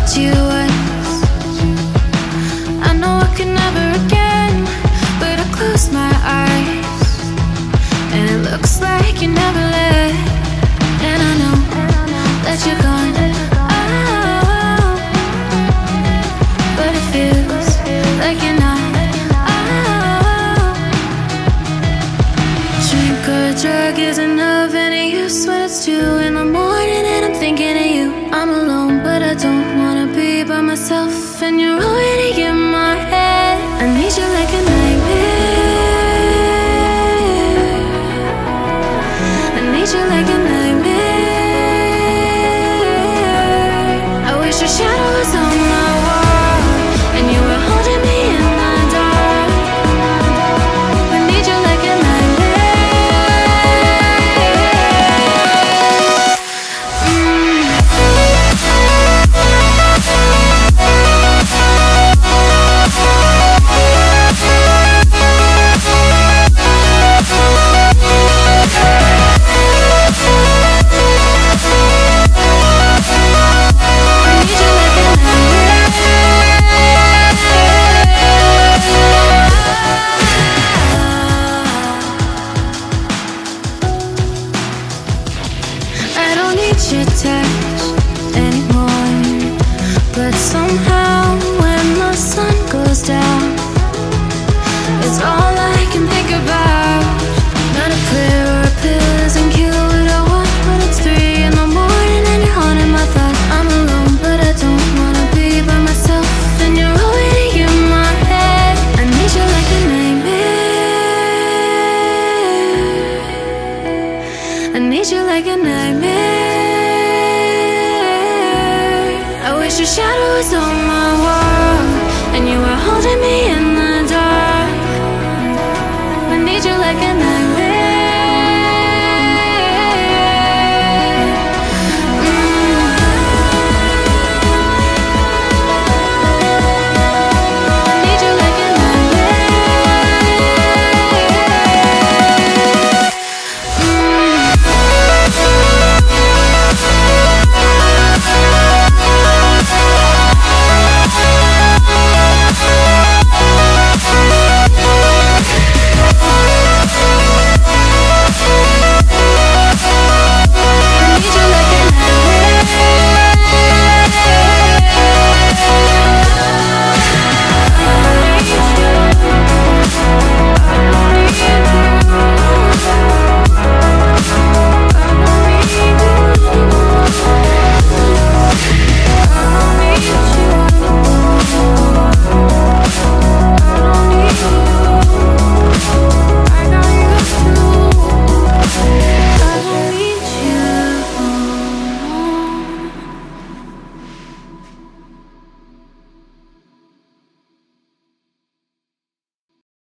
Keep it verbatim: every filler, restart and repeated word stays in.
left you once. I know I can never again, but I close my eyes, and it looks like you never left. And I know that you're gone, oh, but it feels like you're not, oh. Drink or a drug isn't of any use when it's two in the morning and I'm thinking of you. I'm alone, but I don't wanna be by myself, and you're already in my head. I need you like a nightmare. I need you like a nightmare. I wish your shadow was on my wall, and you were holding me in the dark. I need you like a nightmare. Mm. Your touch anymore, but somehow when the sun goes down, it's all I can think about. Not a clear or a pill isn't cure what I want, but it's three in the morning and you're haunting my thoughts. I'm alone, but I don't wanna be by myself, and you're already in my head. I need you like a nightmare. I need you like a nightmare. Your shadow was on my wall, and you were holding me in the